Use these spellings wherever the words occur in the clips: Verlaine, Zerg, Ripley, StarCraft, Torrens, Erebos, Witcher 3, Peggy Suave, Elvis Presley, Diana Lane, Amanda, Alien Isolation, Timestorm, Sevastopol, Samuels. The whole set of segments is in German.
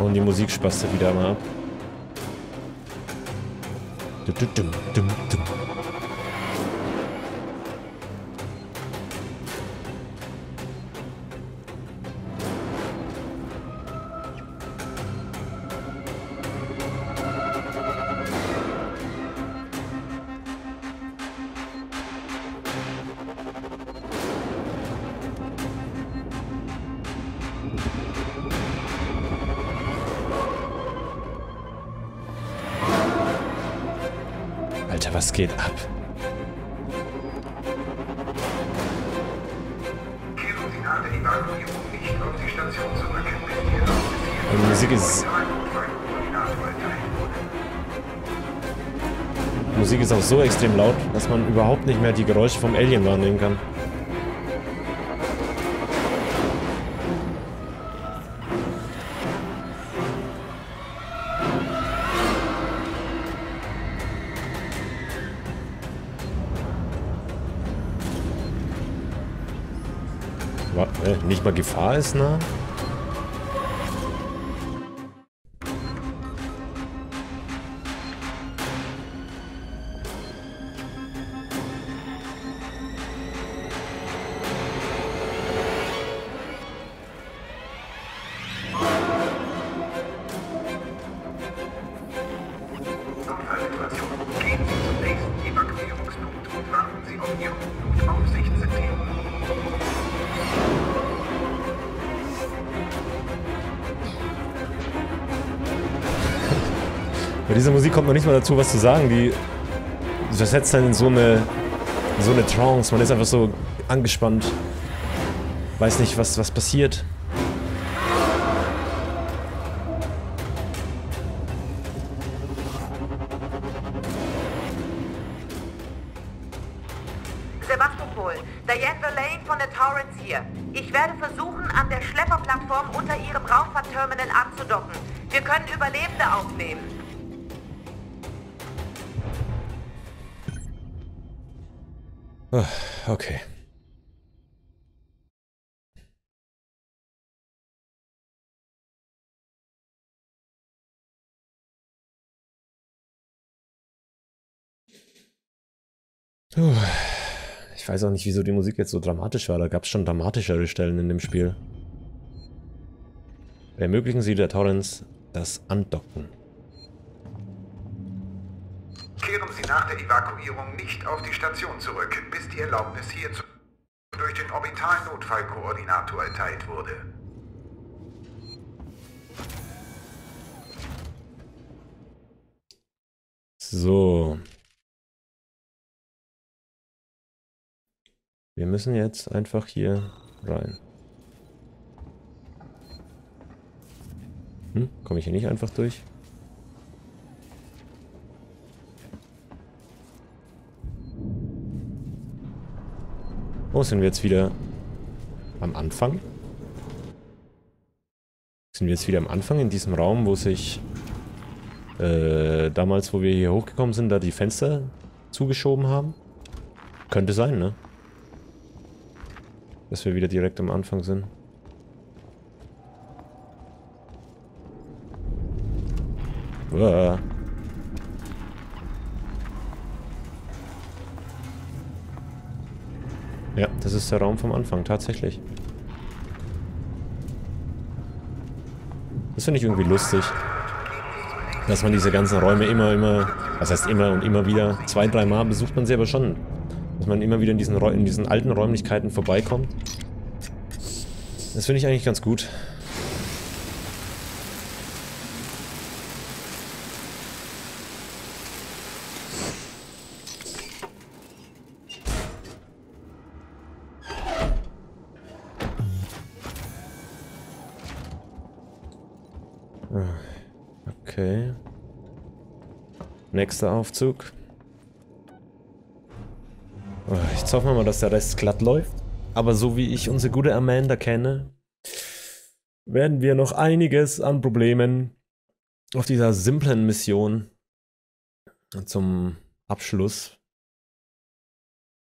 Und die Musik spastet wieder mal ab. Alter, was geht ab? Die Musik ist... Die Musik ist auch so extrem laut, dass man überhaupt nicht mehr die Geräusche vom Alien wahrnehmen kann. Nicht mal Gefahr ist, ne? Bei dieser Musik kommt man nicht mal dazu, was zu sagen. Die versetzt dann in so eine Trance. Man ist einfach so angespannt. Weiß nicht, was passiert. Sevastopol, Diana Lane von der Torrens hier. Ich werde versuchen, an der Schlepperplattform unter Ihrem Raumfahrtterminal anzudocken. Wir können Überlebende aufnehmen. Okay. Ich weiß auch nicht, wieso die Musik jetzt so dramatisch war. Da gab es schon dramatischere Stellen in dem Spiel. Ermöglichen Sie der Torrens das Andocken. Kehren Sie nach der Evakuierung nicht auf die Station zurück, bis die Erlaubnis hierzu durch den orbitalen Notfallkoordinator erteilt wurde. So. Wir müssen jetzt einfach hier rein. Komme ich hier nicht einfach durch? Oh, sind wir jetzt wieder am Anfang? Sind wir jetzt wieder am Anfang in diesem Raum, wo sich damals, wo wir hier hochgekommen sind, da die Fenster zugeschoben haben? Könnte sein, ne? Dass wir wieder direkt am Anfang sind. Uah. Ja, das ist der Raum vom Anfang, tatsächlich. Das finde ich irgendwie lustig, dass man diese ganzen Räume immer, was heißt immer und immer wieder, 2-3 Mal besucht man sie aber schon. Dass man immer wieder in diesen alten Räumlichkeiten vorbeikommt. Das finde ich eigentlich ganz gut. Okay. Nächster Aufzug. Oh, jetzt hoffen wir mal, dass der Rest glatt läuft. Aber so wie ich unsere gute Amanda kenne, werden wir noch einiges an Problemen auf dieser simplen Mission zum Abschluss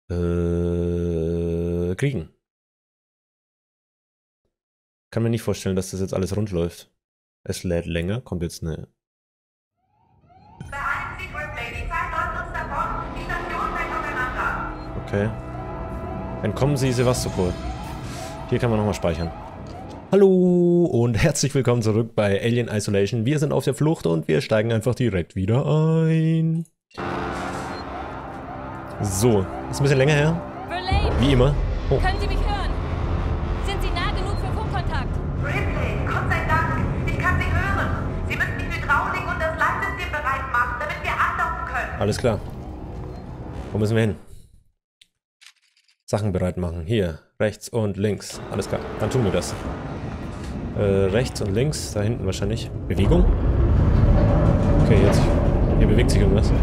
kriegen. Kann mir nicht vorstellen, dass das jetzt alles rund läuft. Es lädt länger, kommt jetzt eine... Okay. Entkommen Sie Sevastopol. Hier kann man nochmal speichern. Hallo und herzlich willkommen zurück bei Alien Isolation. Wir sind auf der Flucht und wir steigen einfach direkt wieder ein. So, ist ein bisschen länger her. Wie immer. Oh. Können Sie mich hören? Sind Sie nah genug für Funkkontakt? Ripley, Gott sei Dank. Ich kann Sie hören. Sie müssen die Hydraulik und das Landsystem bereit machen, damit wir andocken können. Alles klar. Wo müssen wir hin? Sachen bereit machen. Hier, rechts und links. Alles klar, dann tun wir das. Rechts und links, da hinten wahrscheinlich. Bewegung? Okay, jetzt. Hier bewegt sich irgendwas.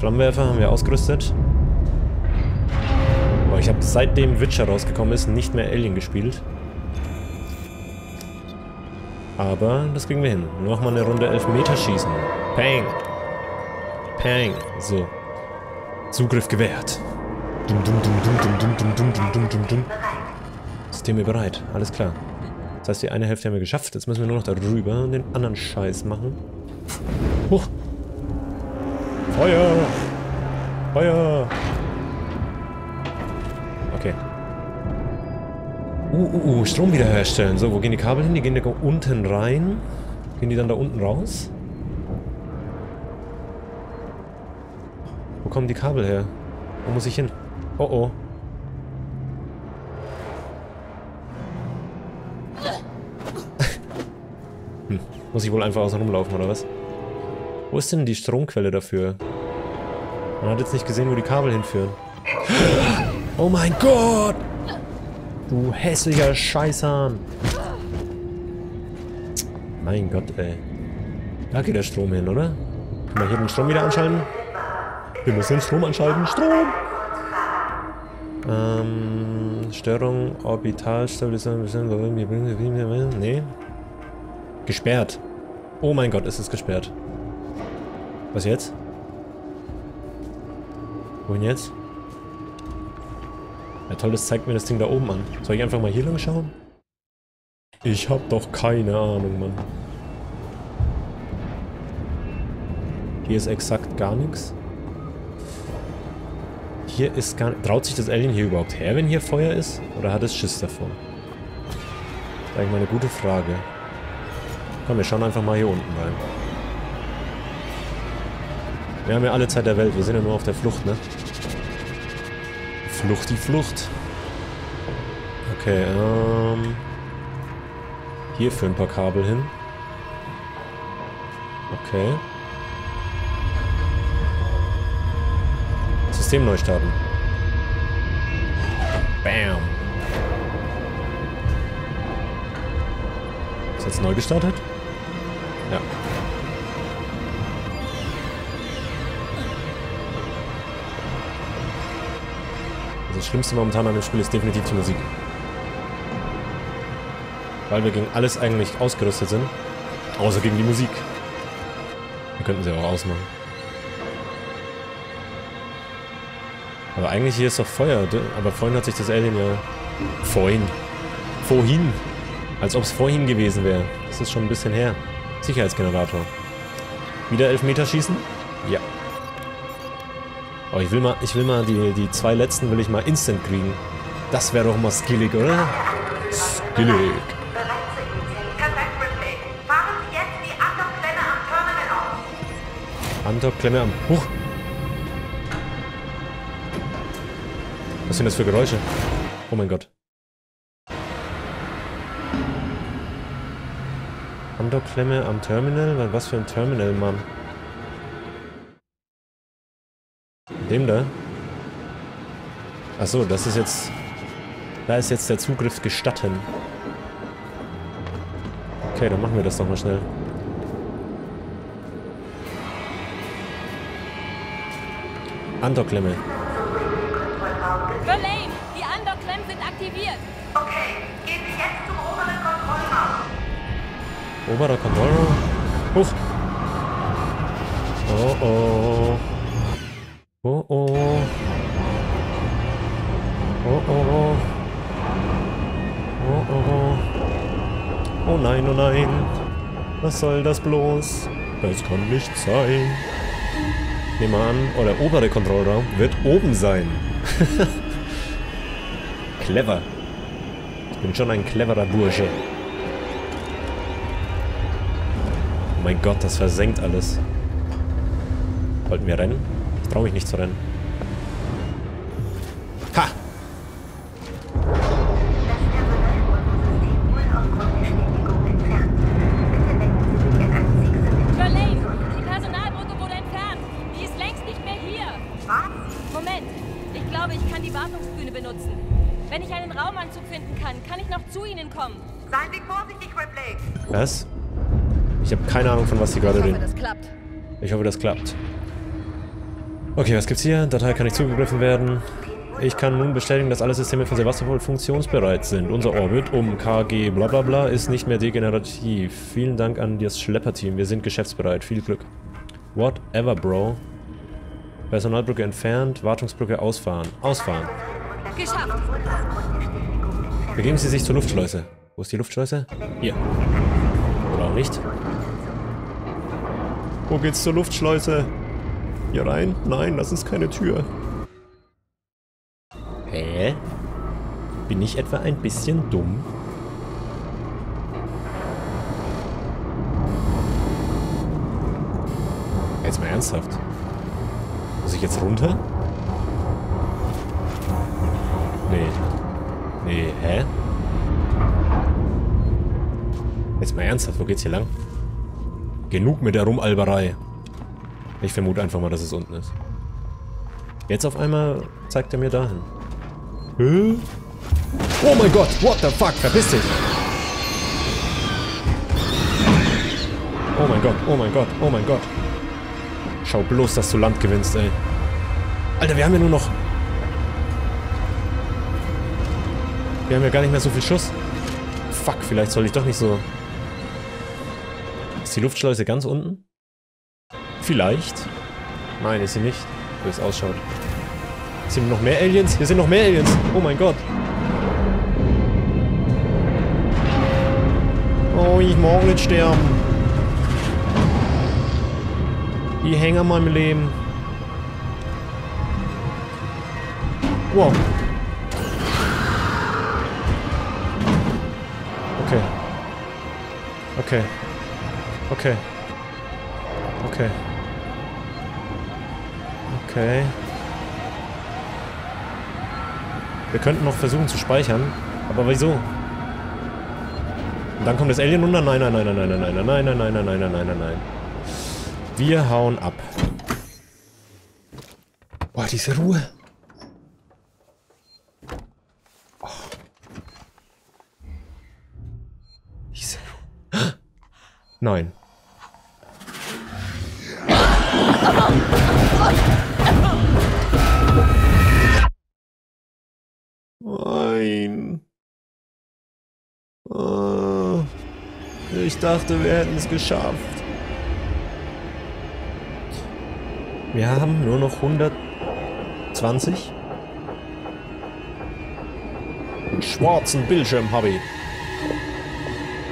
Flammenwerfer haben wir ausgerüstet. Oh, ich habe seitdem Witcher rausgekommen ist, nicht mehr Alien gespielt. Aber das kriegen wir hin. Nochmal eine Runde 11 Meter schießen. Peng! Peng! So. Zugriff gewährt. Dum, dum, dum, dum, dum, dum, dum, dum, dum, dum. Systeme bereit, alles klar. Das heißt, die eine Hälfte haben wir geschafft. Jetzt müssen wir nur noch darüber und den anderen Scheiß machen. Huch! Feuer! Feuer! Okay. Strom wiederherstellen. So, wo gehen die Kabel hin? Die gehen da unten rein. Gehen die dann da unten raus? Wo kommen die Kabel her? Wo muss ich hin? Oh oh. Hm. Muss ich wohl einfach außen rumlaufen, oder was? Wo ist denn die Stromquelle dafür? Man hat jetzt nicht gesehen, wo die Kabel hinführen. Oh mein Gott! Du hässlicher Scheißhahn! Mein Gott, ey. Da geht der Strom hin, oder? Mal hier den Strom wieder anschalten. Wir müssen den Strom anschalten. Strom! Störung, Orbitalstabilisierung, nee. Gesperrt. Oh mein Gott, ist es gesperrt. Was jetzt? Wohin jetzt? Ja toll, das zeigt mir das Ding da oben an. Soll ich einfach mal hier lang schauen? Ich hab doch keine Ahnung, Mann. Hier ist exakt gar nichts. Hier ist gar... Traut sich das Alien hier überhaupt her, wenn hier Feuer ist? Oder hat es Schiss davor? Das ist eigentlich mal eine gute Frage. Komm, wir schauen einfach mal hier unten rein. Wir haben ja alle Zeit der Welt. Wir sind ja nur auf der Flucht, ne? Flucht, die Flucht. Okay, hier für ein paar Kabel hin. Okay. System neu starten. Bam. Ist jetzt neu gestartet? Ja. Also das Schlimmste momentan an dem Spiel ist definitiv die Musik. Weil wir gegen alles eigentlich ausgerüstet sind. Außer gegen die Musik. Wir könnten sie auch ausmachen. Aber eigentlich hier ist doch Feuer, aber vorhin hat sich das Alien ja... Vorhin! Als ob es vorhin gewesen wäre. Das ist schon ein bisschen her. Sicherheitsgenerator. Wieder 11 Meter schießen? Ja. Oh, ich will mal die zwei letzten will ich mal instant kriegen. Das wäre doch mal skillig, oder? Skillig! Andockklemme am... Huch! Was sind das für Geräusche? Oh mein Gott. Andockklemme am Terminal? Was für ein Terminal, Mann? Dem da? Achso, das ist jetzt... Da ist jetzt der Zugriff gestatten. Okay, dann machen wir das doch mal schnell. Andockklemme. Verlaine, die Andockklemmen sind aktiviert. Okay, gehen Sie jetzt zum oberen Kontrollraum. Oberer Kontrollraum? Huch! Oh oh. Oh oh. Oh oh. Oh oh. Oh nein, oh nein. Was soll das bloß? Das kann nicht sein. Nehmen wir an, oh, der obere Kontrollraum wird oben sein. Clever. Ich bin schon ein cleverer Bursche. Oh mein Gott, das versenkt alles. Wollten wir rennen? Ich traue mich nicht zu rennen. Ha! Was? Ich habe keine Ahnung, von was sie gerade reden. Ich hoffe, das klappt. Okay, was gibt's hier? Datei kann nicht zugegriffen werden. Ich kann nun bestätigen, dass alle Systeme von Sevastopol funktionsbereit sind. Unser Orbit um KG blablabla ist nicht mehr degenerativ. Vielen Dank an das Schlepperteam. Wir sind geschäftsbereit. Viel Glück. Whatever, Bro. Personalbrücke entfernt. Wartungsbrücke ausfahren. Ausfahren. Geschafft. Begeben Sie sich zur Luftschleuse. Wo ist die Luftschleuse? Hier. Oder auch nicht. Wo geht's zur Luftschleuse? Hier rein? Nein, das ist keine Tür. Hä? Bin ich etwa ein bisschen dumm? Jetzt mal ernsthaft. Muss ich jetzt runter? Nee. Nee, hä? Jetzt mal ernsthaft, wo geht's hier lang? Genug mit der Rumalberei. Ich vermute einfach mal, dass es unten ist. Jetzt auf einmal zeigt er mir dahin. Hä? Oh mein Gott, what the fuck, verpiss dich! Oh mein Gott, oh mein Gott, oh mein Gott. Schau bloß, dass du Land gewinnst, ey. Alter, wir haben ja nur noch... Wir haben ja gar nicht mehr so viel Schuss. Fuck, vielleicht soll ich doch nicht so... Ist die Luftschleuse ganz unten? Vielleicht. Nein, ist sie nicht. Wie es ausschaut. Sind noch mehr Aliens? Hier sind noch mehr Aliens! Oh mein Gott! Oh, ich mag nicht sterben. Ich hänge an meinem Leben. Wow. Okay. Okay. Okay. Okay. Okay. Wir könnten noch versuchen zu speichern, aber wieso? Und dann kommt das Alien runter. Nein, nein, nein, nein, nein, nein, nein, nein, nein, nein, nein, nein, nein, nein, nein. Wir hauen ab. Boah, diese Ruhe. Oh. Diese Ruhe. Nein. Nein. Oh. Ich dachte, wir hätten es geschafft. Wir haben nur noch 120. Einen schwarzen Bildschirm habe ich.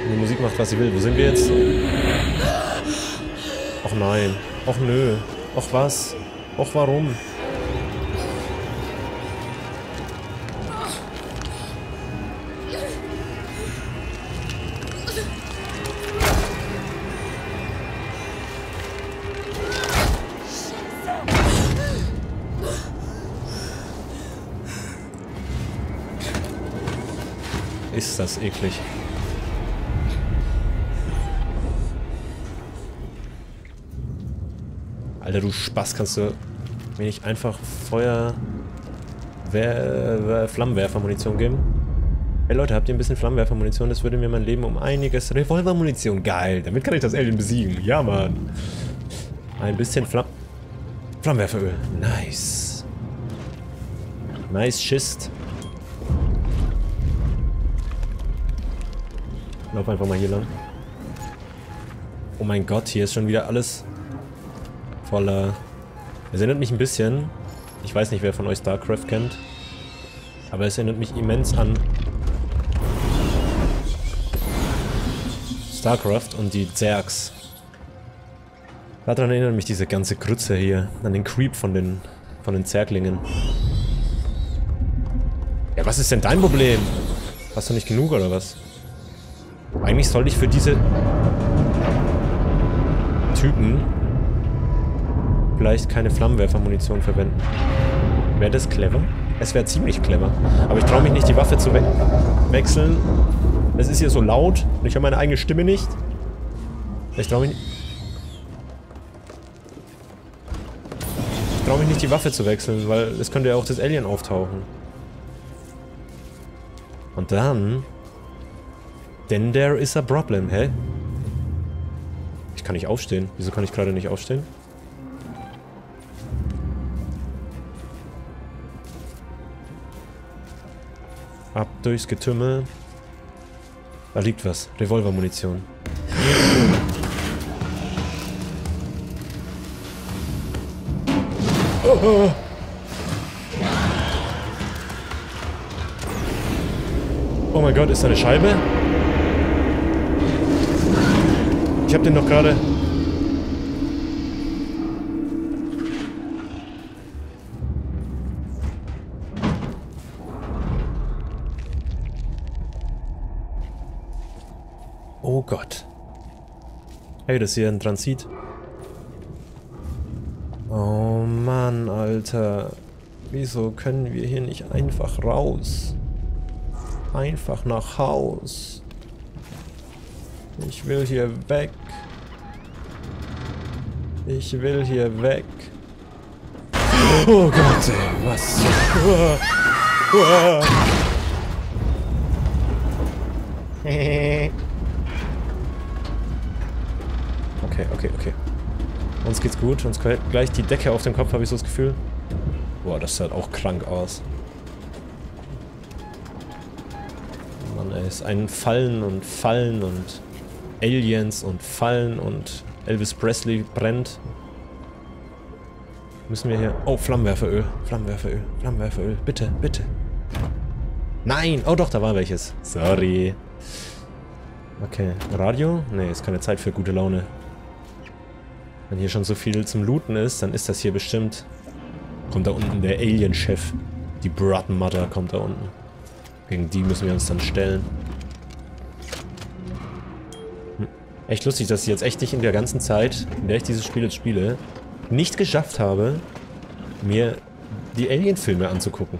Die Musik macht, was sie will. Wo sind wir jetzt? Och nein. Och nö. Och was? Och warum? Ist das eklig. Alter, du Spaß, kannst du mir nicht einfach Flammenwerfermunition geben? Hey Leute, habt ihr ein bisschen Flammenwerfermunition? Das würde mir mein Leben um einiges... Revolvermunition, geil! Damit kann ich das Alien besiegen. Ja, Mann! Ein bisschen Flammenwerferöl. Nice. Nice Schist. Lauf einfach mal hier lang. Oh mein Gott, hier ist schon wieder alles... voller... Es erinnert mich ein bisschen... Ich weiß nicht, wer von euch StarCraft kennt. Aber es erinnert mich immens an... StarCraft und die Zergs. Daran erinnert mich diese ganze Krütze hier an den Creep von den Zerglingen. Ja, was ist denn dein Problem? Hast du nicht genug oder was? Eigentlich sollte ich für diese Typen vielleicht keine Flammenwerfermunition verwenden. Wäre das clever? Es wäre ziemlich clever. Aber ich traue mich nicht, die Waffe zu wechseln. Es ist hier so laut und ich höre meine eigene Stimme nicht. Ich traue mich nicht. Ich traue mich nicht, die Waffe zu wechseln, weil es könnte ja auch das Alien auftauchen. Und dann... Then there is a problem, hä? Ich kann nicht aufstehen. Wieso kann ich gerade nicht aufstehen? Ab durchs Getümmel. Da liegt was. Revolvermunition. Oh. Oh mein Gott, ist da eine Scheibe? Ich hab den doch gerade... Oh Gott. Hey, das ist hier ein Transit. Oh Mann, Alter. Wieso können wir hier nicht einfach raus? Einfach nach Haus. Ich will hier weg. Ich will hier weg. Oh Gott, ey, was? Okay, okay, okay. Uns geht's gut, uns quält gleich die Decke auf dem Kopf, habe ich so das Gefühl. Boah, das sieht auch krank aus. Mann, ey, ist ein Fallen und Aliens und Fallen und Elvis Presley brennt. Müssen wir hier... Oh, Flammenwerferöl, Flammenwerferöl, Flammenwerferöl. Bitte, bitte. Nein! Oh doch, da war welches. Sorry. Okay, Radio? Nee, ist keine Zeit für gute Laune. Wenn hier schon so viel zum Looten ist, dann ist das hier bestimmt... Kommt da unten der Alien-Chef. Die Brattenmutter kommt da unten. Gegen die müssen wir uns dann stellen. Hm. Echt lustig, dass ich jetzt echt nicht in der ganzen Zeit, in der ich dieses Spiel jetzt spiele, nicht geschafft habe, mir die Alien-Filme anzugucken.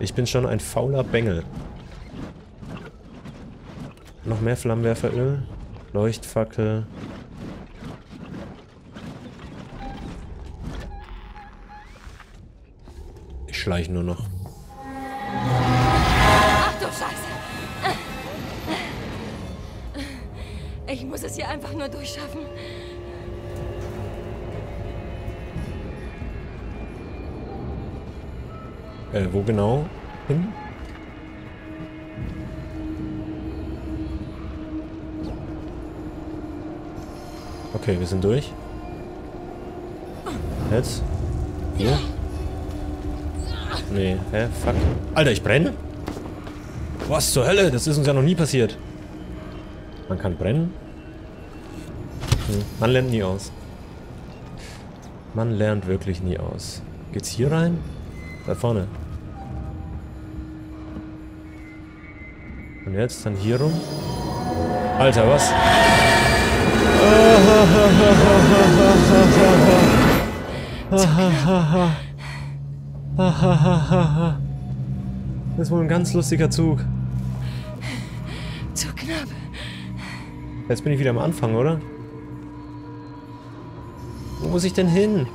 Ich bin schon ein fauler Bengel. Noch mehr Flammenwerferöl. Leuchtfackel. Ich schleiche nur noch. Ach du Scheiße! Ich muss es hier einfach nur durchschaffen. Wo genau hin? Okay, wir sind durch. Jetzt? Hier? Nee, hä? Fuck. Alter, ich brenne? Was zur Hölle? Das ist uns ja noch nie passiert. Man kann brennen? Hm. Man lernt nie aus. Man lernt wirklich nie aus. Geht's hier rein? Da vorne. Und jetzt dann hier rum? Alter, was? Das ist wohl ein ganz lustiger Zug. Zu knapp. Jetzt bin ich wieder am Anfang, oder? Wo muss ich denn hin?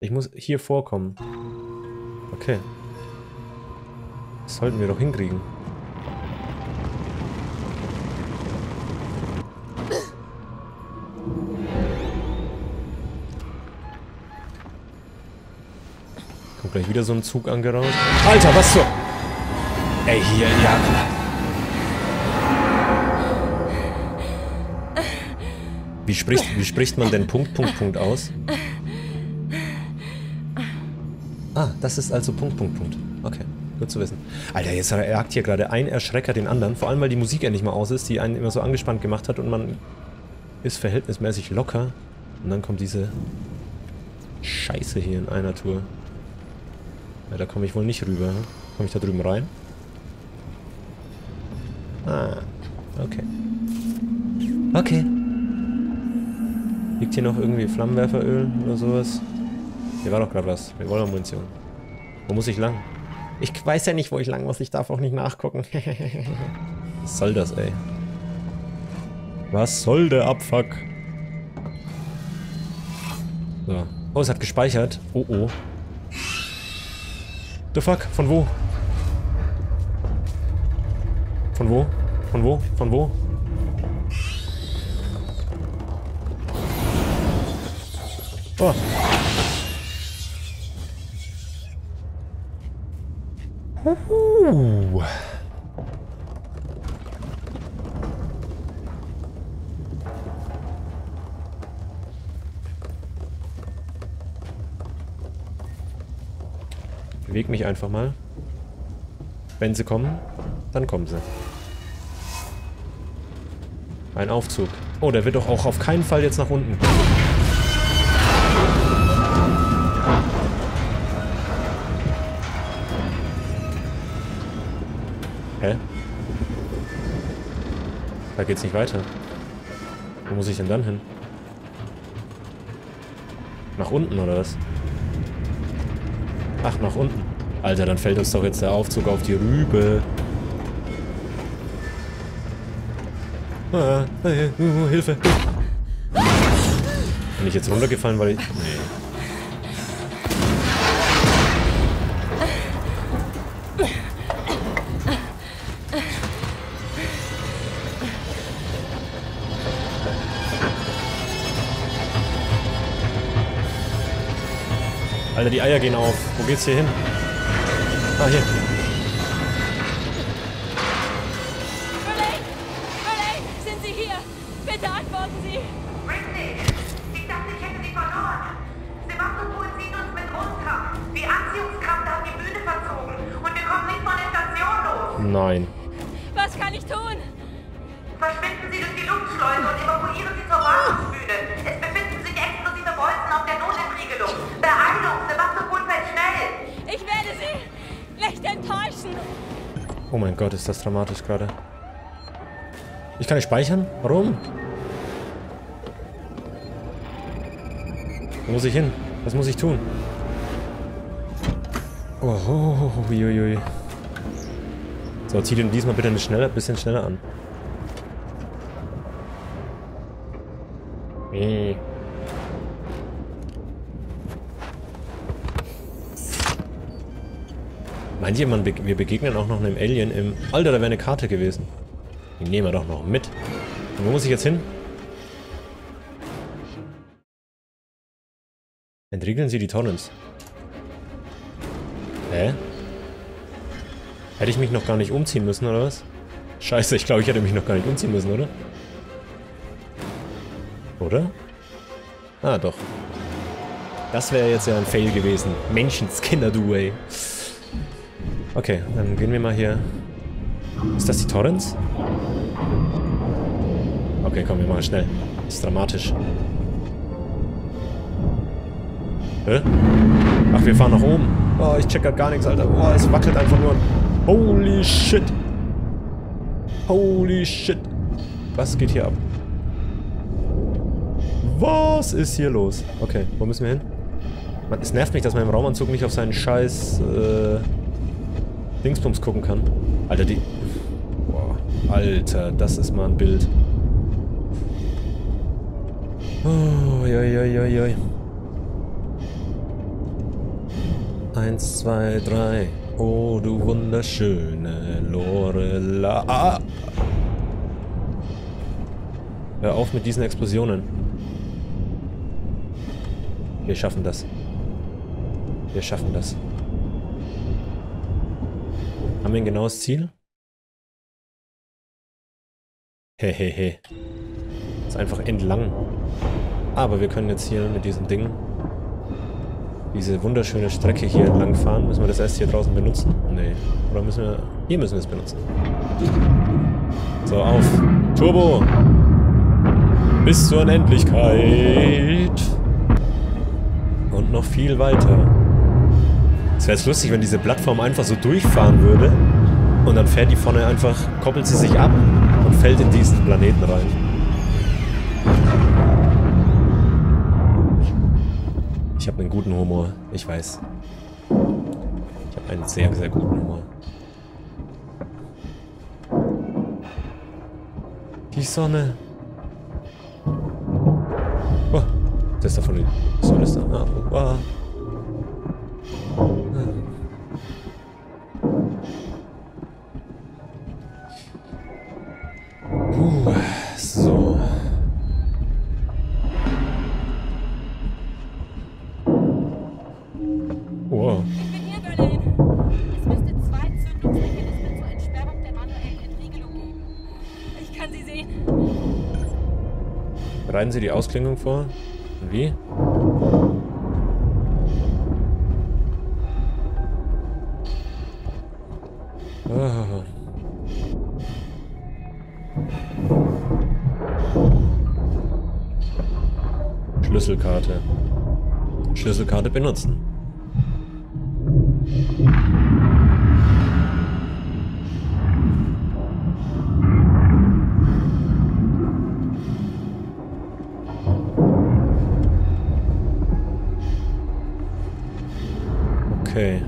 Ich muss hier vorkommen. Okay. Das sollten wir doch hinkriegen. Kommt gleich wieder so ein Zug angerauscht. Alter, was so? Ey, hier, ja. Wie spricht man denn Punkt, Punkt, Punkt aus? Ah, das ist also Punkt. Okay, gut zu wissen. Alter, jetzt jagt hier gerade ein Erschrecker den anderen. Vor allem, weil die Musik ja nicht mal aus ist, die einen immer so angespannt gemacht hat und man ist verhältnismäßig locker. Und dann kommt diese Scheiße hier in einer Tour. Ja, da komme ich wohl nicht rüber. Komme ich da drüben rein? Ah, okay. Okay. Liegt hier noch irgendwie Flammenwerferöl oder sowas? Hier war doch gerade was. Wir wollen Munition. Wo muss ich lang? Ich weiß ja nicht, wo ich lang muss. Ich darf auch nicht nachgucken. Was soll das, ey? Was soll der Abfuck? So. Oh, es hat gespeichert. Oh, oh. The fuck? Von wo? Von wo? Von wo? Von wo? Oh. Beweg mich einfach mal. Wenn sie kommen, dann kommen sie. Ein Aufzug. Oh, der wird doch auch auf keinen Fall jetzt nach unten. Hä? Da geht's nicht weiter. Wo muss ich denn dann hin? Nach unten, oder was? Ach, nach unten. Alter, dann fällt uns doch jetzt der Aufzug auf die Rübe. Ah, Hilfe! Bin ich jetzt runtergefallen, weil ich... Nee. Alter, die Eier gehen auf. Wo geht's hier hin? Ah, hier. Ripley! Ripley! Sind Sie hier? Bitte antworten Sie! Ripley! Ich dachte, ich hätte Sie verloren. Sevastopol sieht uns mit Rundkraft. Die Anziehungskraft hat die Bühne verzogen. Und wir kommen nicht von der Station los. Nein. Was kann ich tun? Verschwinden Sie durch die Luftschleuse und evakuieren Sie zur Wartungsbühne. Es befinden sich explosive Bolzen auf der Notentriegelung. Beeilung! Sevastopol fällt schnell! Ich werde Sie nicht enttäuschen! Oh mein Gott, ist das dramatisch gerade. Ich kann nicht speichern? Warum? Wo muss ich hin? Was muss ich tun? Oh, uiuiui. So, zieh den diesmal bitte ein bisschen schneller an. Meint ihr, wir begegnen auch noch einem Alien im... Alter, da wäre eine Karte gewesen. Die nehmen wir doch noch mit. Und wo muss ich jetzt hin? Entriegeln Sie die Torrens. Hä? Hätte ich mich noch gar nicht umziehen müssen, oder was? Scheiße, ich glaube, ich hätte mich noch gar nicht umziehen müssen, oder? Oder? Ah, doch. Das wäre jetzt ja ein Fail gewesen. Menschenskinder, du, ey. Okay, dann gehen wir mal hier. Ist das die Torrens? Okay, komm, wir machen schnell. Das ist dramatisch. Hä? Ach, wir fahren nach oben. Oh, ich check grad gar nichts, Alter. Oh, es wackelt einfach nur. Holy shit. Holy shit. Was geht hier ab? Was ist hier los? Okay, wo müssen wir hin? Man, es nervt mich, dass man im Raumanzug nicht auf seinen scheiß Dingsbums gucken kann. Alter, die... Boah, Alter, das ist mal ein Bild. Oh, joi. 1, 2, 3. Oh, du wunderschöne Lorela. Ah! Hör auf mit diesen Explosionen. Wir schaffen das. Wir schaffen das. Haben wir ein genaues Ziel? Hehehe. Ist einfach entlang. Aber wir können jetzt hier mit diesem Ding diese wunderschöne Strecke hier entlang fahren. Müssen wir das erst hier draußen benutzen? Nee. Oder müssen wir... Hier müssen wir es benutzen. So, auf. Turbo! Bis zur Unendlichkeit! Und noch viel weiter. Es wäre jetzt lustig, wenn diese Plattform einfach so durchfahren würde. Und dann fährt die vorne einfach, koppelt sie sich ab und fällt in diesen Planeten rein. Ich habe einen guten Humor, ich weiß. Ich habe einen sehr, sehr guten Humor. Die Sonne. Oh, das ist da von den... Was soll das da? Ah, wow. So. Wow. Ich bin hier, Berlin. Es müsste zwei Zündungsmechanismen zur Entsperrung der manuellen Entriegelung geben. Ich kann sie sehen. Bereiten Sie die Ausklängung vor? Wie? Oh. Schlüsselkarte. Schlüsselkarte benutzen. Okay.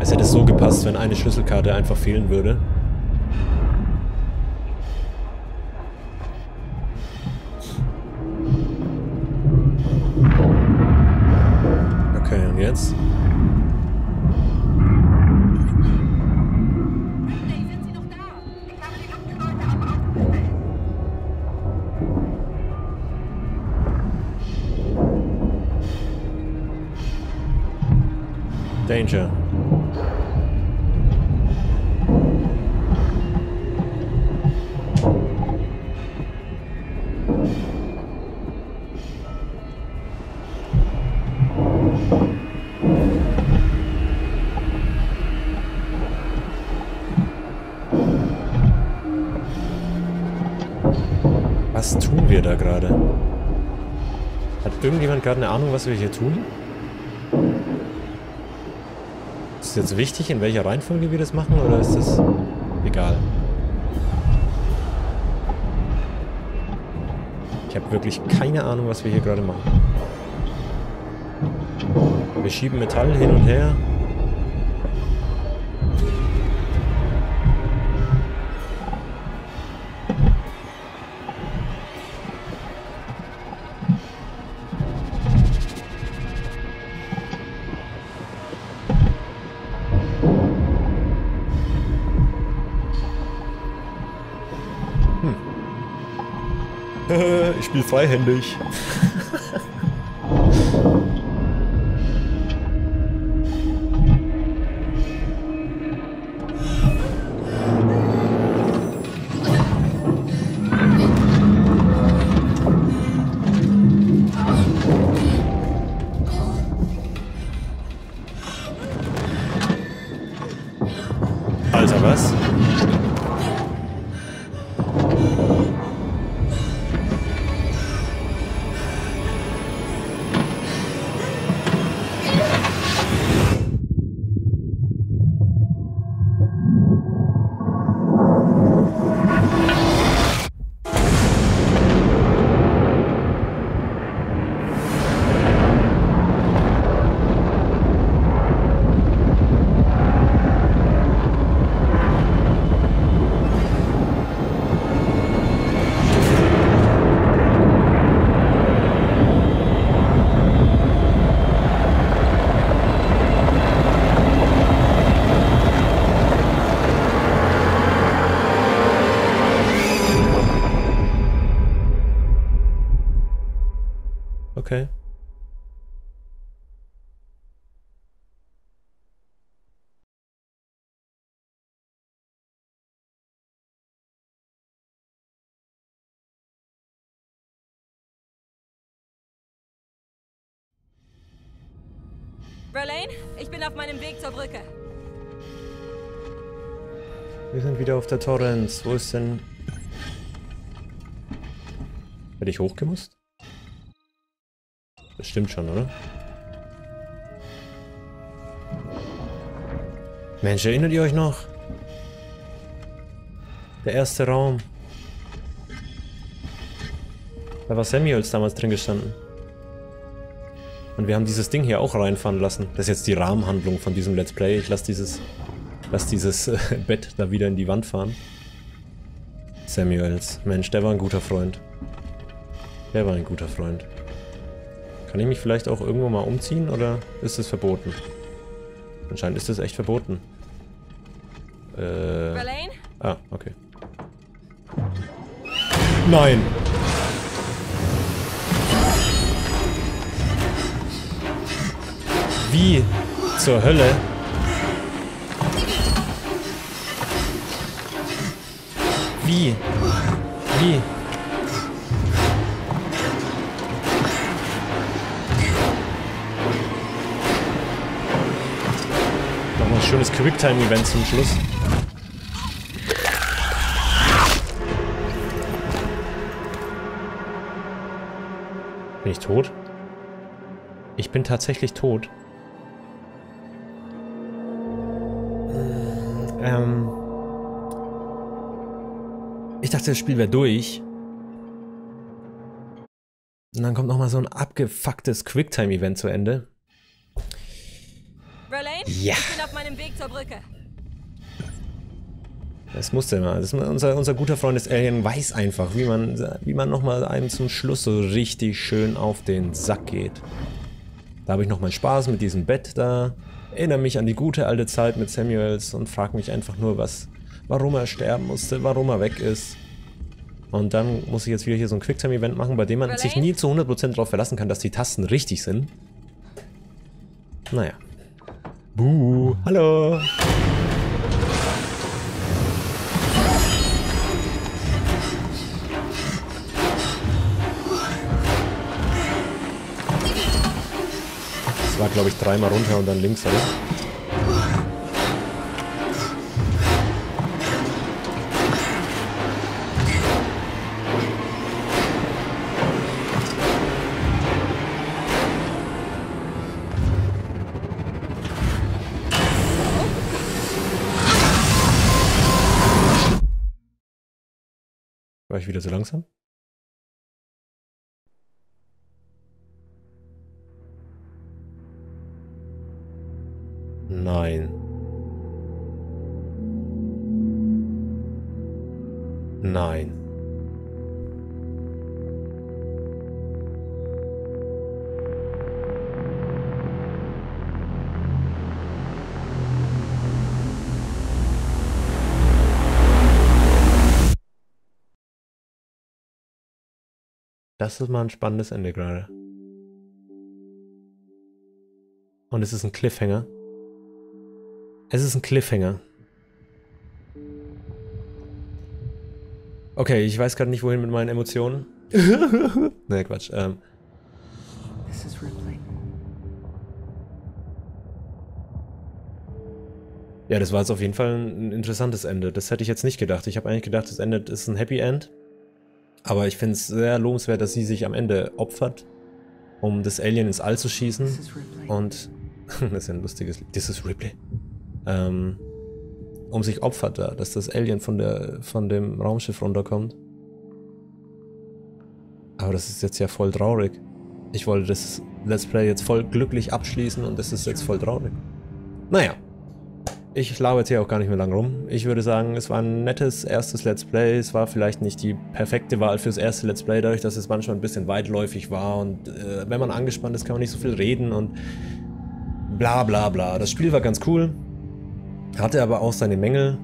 Es hätte so gepasst, wenn eine Schlüsselkarte einfach fehlen würde. Jetzt. Ripley, sind Sie noch da? Ich habe die Abgeordnete am Rand gestellt. Danger. Was tun wir da gerade? Hat irgendjemand gerade eine Ahnung, was wir hier tun? Ist jetzt wichtig, in welcher Reihenfolge wir das machen, oder ist das egal? Ich habe wirklich keine Ahnung, was wir hier gerade machen. Wir schieben Metall hin und her. Ich spiele freihändig. Alter, was? Okay. Verlaine, ich bin auf meinem Weg zur Brücke. Wir sind wieder auf der Torrens. Wo ist denn... Hätte ich hochgemusst? Das stimmt schon, oder? Mensch, erinnert ihr euch noch? Der erste Raum. Da war Samuels damals drin gestanden. Und wir haben dieses Ding hier auch reinfahren lassen. Das ist jetzt die Rahmenhandlung von diesem Let's Play. Ich lass dieses Bett da wieder in die Wand fahren. Samuels. Mensch, der war ein guter Freund. Der war ein guter Freund. Kann ich mich vielleicht auch irgendwo mal umziehen oder ist es verboten? Anscheinend ist es echt verboten. Ah, okay. Nein! Wie zur Hölle? Wie? Nochmal ein schönes Quicktime-Event zum Schluss. Bin ich tot? Ich bin tatsächlich tot. Ich dachte, das Spiel wäre durch. Und dann kommt nochmal so ein abgefucktes Quicktime-Event zu Ende. Verlaine, ja. Ich bin auf meinem Weg zur Brücke. Das musste immer. Unser guter Freund des Alien weiß einfach, wie man nochmal einem zum Schluss so richtig schön auf den Sack geht. Da habe ich noch meinen Spaß mit diesem Bett da. Erinnere mich an die gute alte Zeit mit Samuels und frage mich einfach nur, warum er sterben musste, warum er weg ist. Und dann muss ich jetzt wieder hier so ein Quicktime-Event machen, bei dem man sich nie zu 100% darauf verlassen kann, dass die Tasten richtig sind. Naja. Buh, hallo! Das war, glaube ich, dreimal runter und dann links, oder? War ich wieder so langsam? Nein. Nein. Das ist mal ein spannendes Ende gerade. Und es ist ein Cliffhanger. Es ist ein Cliffhanger. Okay, ich weiß gerade nicht, wohin mit meinen Emotionen. Ne, Quatsch. This is Ripley. Ja, das war jetzt auf jeden Fall ein interessantes Ende. Das hätte ich jetzt nicht gedacht. Ich habe eigentlich gedacht, das Ende ist ein Happy End. Aber ich finde es sehr lobenswert, dass sie sich am Ende opfert, um das Alien ins All zu schießen. Und... das ist ja ein lustiges... This is Ripley. Um sich opfert da, dass das Alien von dem Raumschiff runterkommt. Aber das ist jetzt ja voll traurig. Ich wollte das Let's Play jetzt voll glücklich abschließen und das ist jetzt voll traurig. Naja. Ich labere jetzt hier auch gar nicht mehr lang rum. Ich würde sagen, es war ein nettes erstes Let's Play. Es war vielleicht nicht die perfekte Wahl fürs erste Let's Play, dadurch, dass es manchmal ein bisschen weitläufig war und wenn man angespannt ist, kann man nicht so viel reden und bla bla bla. Das Spiel war ganz cool. Hatte aber auch seine Mängel,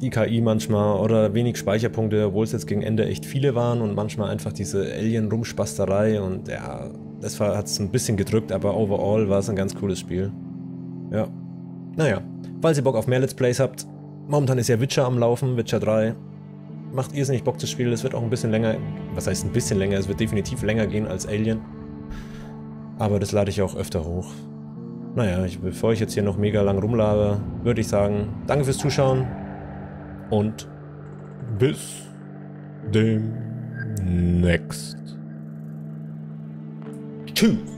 die KI manchmal oder wenig Speicherpunkte, obwohl es jetzt gegen Ende echt viele waren und manchmal einfach diese Alien-Rumspasterei und ja, das hat es ein bisschen gedrückt, aber overall war es ein ganz cooles Spiel. Ja, naja, falls ihr Bock auf mehr Let's Plays habt, momentan ist ja Witcher am Laufen, Witcher 3, macht irrsinnig Bock zu spielen, es wird auch ein bisschen länger, was heißt ein bisschen länger, es wird definitiv länger gehen als Alien, aber das lade ich auch öfter hoch. Naja, bevor ich jetzt hier noch mega lang rumlabe, würde ich sagen, danke fürs Zuschauen und bis demnächst. Tschüss.